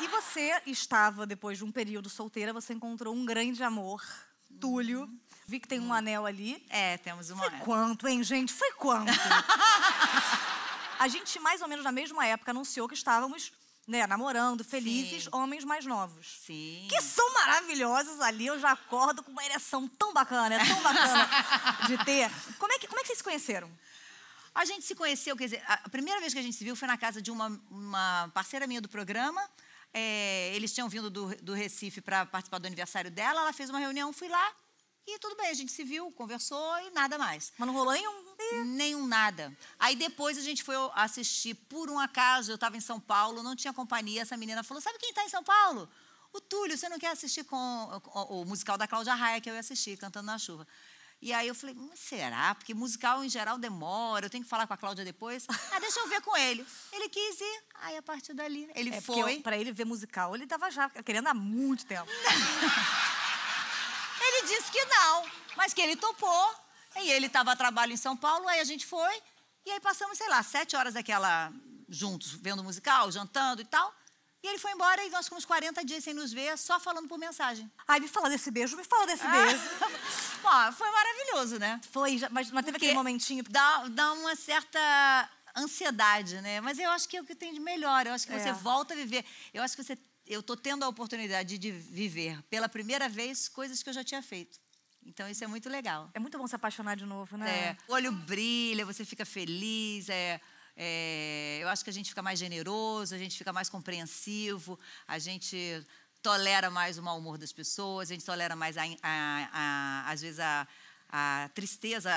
E você estava, depois de um período solteira, você encontrou um grande amor, Túlio. Vi que tem um anel ali. É, temos um anel. Foi quanto, hein, gente? Foi quanto? A gente, mais ou menos na mesma época, anunciou que estávamos... né, namorando, felizes, sim, homens mais novos. Sim. Que são maravilhosos ali, eu já acordo com uma ereção tão bacana, é tão bacana de ter. Como é que vocês se conheceram? A gente se conheceu, quer dizer, a primeira vez que a gente se viu foi na casa de uma parceira minha do programa. É, eles tinham vindo do Recife para participar do aniversário dela, ela fez uma reunião, fui lá e tudo bem, a gente se viu, conversou e nada mais. Mas não rolou nenhum nada. Aí depois a gente foi assistir, por um acaso, eu estava em São Paulo, não tinha companhia, essa menina falou, sabe quem está em São Paulo? O Túlio, você não quer assistir com o musical da Cláudia Raia, que eu ia assistir, Cantando na Chuva. E aí eu falei, será? Porque musical em geral demora, eu tenho que falar com a Cláudia depois. Ah, deixa eu ver com ele. Ele quis ir, aí a partir dali, ele foi. Para ele ver musical, ele estava já querendo há muito tempo. Ele disse que não, mas que ele topou. E ele estava a trabalho em São Paulo, aí a gente foi. E aí passamos, sei lá, 7 horas daquela... juntos, vendo musical, jantando e tal. E ele foi embora e nós ficamos 40 dias sem nos ver, só falando por mensagem. Ai, me fala desse beijo. Pô, foi maravilhoso, né? Foi, mas teve aquele momentinho... Dá uma certa ansiedade, né? Mas eu acho que é o que tem de melhor. Eu acho que você volta a viver. Eu acho que eu tô tendo a oportunidade de viver, pela primeira vez, coisas que eu já tinha feito. Então isso é muito legal. É muito bom se apaixonar de novo, né? É, o olho brilha, você fica feliz, eu acho que a gente fica mais generoso, a gente fica mais compreensivo, a gente tolera mais o mau humor das pessoas, a gente tolera mais, às vezes, a tristeza,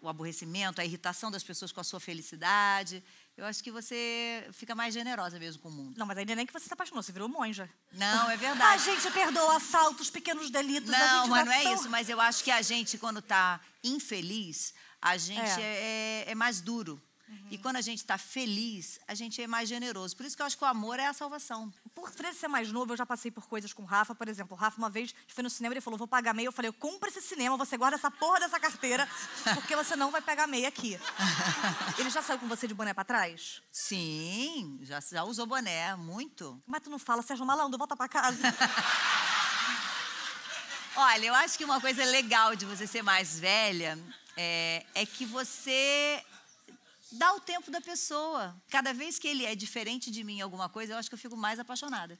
o aborrecimento, a irritação das pessoas com a sua felicidade. Eu acho que você fica mais generosa mesmo com o mundo. Não, mas ainda nem que você se apaixonou, você virou monja. Não, é verdade. A gente perdoa assaltos, pequenos delitos. Não, mas não é isso. Mas eu acho que a gente, quando tá infeliz, a gente é mais duro. Uhum. E quando a gente tá feliz, a gente é mais generoso. Por isso que eu acho que o amor é a salvação. Por ser mais novo, eu já passei por coisas com o Rafa. Por exemplo, o Rafa uma vez foi no cinema e ele falou, vou pagar meia. Eu falei, compra esse cinema, você guarda essa porra dessa carteira, porque você não vai pegar meia aqui. Ele já saiu com você de boné pra trás? Sim, já usou boné, muito. Mas tu não fala, Sérgio Malandro, volta pra casa. Olha, eu acho que uma coisa legal de você ser mais velha é que você... dá o tempo da pessoa. Cada vez que ele é diferente de mim em alguma coisa, eu acho que eu fico mais apaixonada.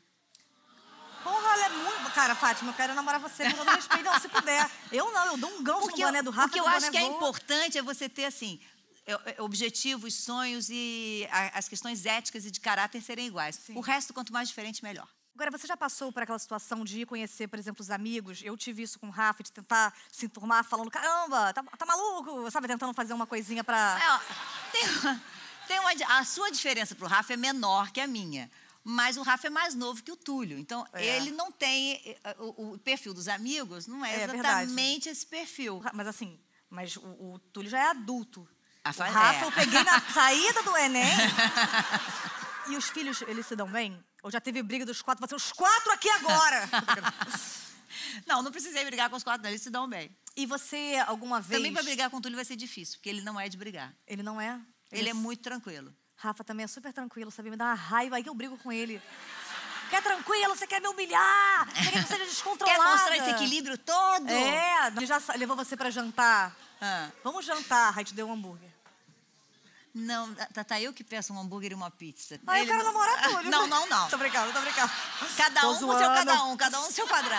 Porra, ela é muito... Cara, Fátima, eu quero namorar você, mas eu não respeito, não, se puder. Eu não, eu dou um gancho no boné do Rafa. O que eu acho que é importante é você ter, assim, objetivos, sonhos e as questões éticas e de caráter serem iguais. Sim. O resto, quanto mais diferente, melhor. Agora, você já passou por aquela situação de ir conhecer, por exemplo, os amigos? Eu tive isso com o Rafa, de tentar se enturmar falando, caramba, tá maluco, sabe? Tentando fazer uma coisinha pra... A sua diferença pro Rafa é menor que a minha, mas o Rafa é mais novo que o Túlio. Então, ele não tem... O perfil dos amigos não é exatamente esse perfil. Mas assim, o Túlio já é adulto. O Rafa eu peguei na saída do Enem. E os filhos, eles se dão bem? Ou já teve briga dos 4? Vai ser os 4 aqui agora! Não precisei brigar com os 4, não. Eles se dão bem. E você, alguma vez... Também pra brigar com o Túlio vai ser difícil, porque ele não é de brigar. Ele não é? Ele é muito tranquilo. Rafa também é super tranquilo, sabe? Me dá uma raiva aí que eu brigo com ele. Quer tranquilo? Você quer me humilhar? Você quer que eu seja descontrolada? Quer mostrar esse equilíbrio todo? É, ele já levou você pra jantar. Vamos jantar, aí te deu um hambúrguer. Não, tá eu que peço um hambúrguer e uma pizza. Mas eu quero namorar Túlio. Não, não, não. Tô brincando, tô brincando. Cada um com seu quadrado.